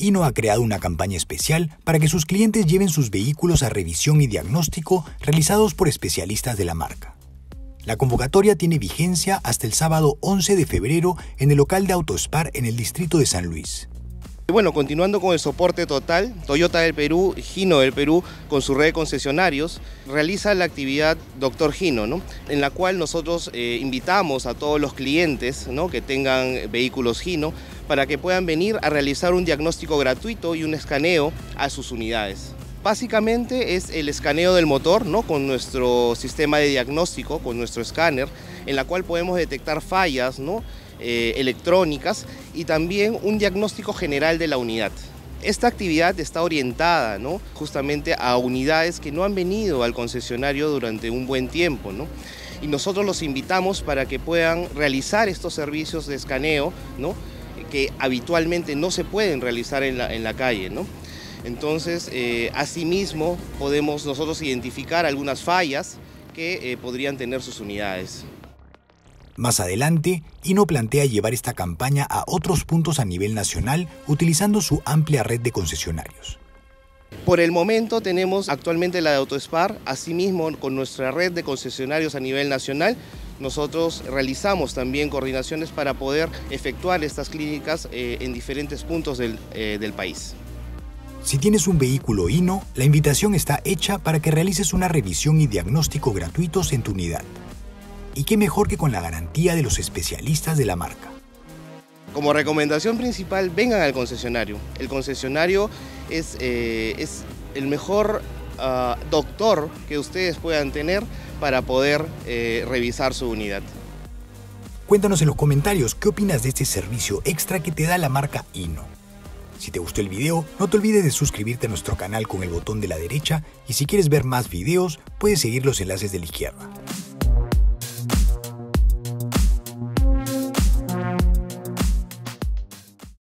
Hino ha creado una campaña especial para que sus clientes lleven sus vehículos a revisión y diagnóstico realizados por especialistas de la marca. La convocatoria tiene vigencia hasta el sábado 11 de febrero en el local de AutoSpar en el distrito de San Luis. Bueno, continuando con el soporte total, Toyota del Perú, Hino del Perú, con su red de concesionarios, realiza la actividad Doctor Hino, ¿no? En la cual nosotros invitamos a todos los clientes, ¿no?, que tengan vehículos Hino para que puedan venir a realizar un diagnóstico gratuito y un escaneo a sus unidades. Básicamente es el escaneo del motor, ¿no?, con nuestro sistema de diagnóstico, con nuestro escáner, en la cual podemos detectar fallas, ¿no?, electrónicas, y también un diagnóstico general de la unidad. Esta actividad está orientada, ¿no?, justamente a unidades que no han venido al concesionario durante un buen tiempo, ¿no?, y nosotros los invitamos para que puedan realizar estos servicios de escaneo, ¿no?, que habitualmente no se pueden realizar en la calle, ¿no? Entonces, asimismo, podemos nosotros identificar algunas fallas que podrían tener sus unidades. Más adelante, Hino plantea llevar esta campaña a otros puntos a nivel nacional utilizando su amplia red de concesionarios. Por el momento tenemos actualmente la de AutoSpar, asimismo con nuestra red de concesionarios a nivel nacional. Nosotros realizamos también coordinaciones para poder efectuar estas clínicas en diferentes puntos del país. Si tienes un vehículo Hino, la invitación está hecha para que realices una revisión y diagnóstico gratuitos en tu unidad. Y qué mejor que con la garantía de los especialistas de la marca. Como recomendación principal, vengan al concesionario. El concesionario es el mejor doctor que ustedes puedan tener para poder revisar su unidad. Cuéntanos en los comentarios qué opinas de este servicio extra que te da la marca Hino. Si te gustó el video, no te olvides de suscribirte a nuestro canal con el botón de la derecha, y si quieres ver más videos, puedes seguir los enlaces de la izquierda.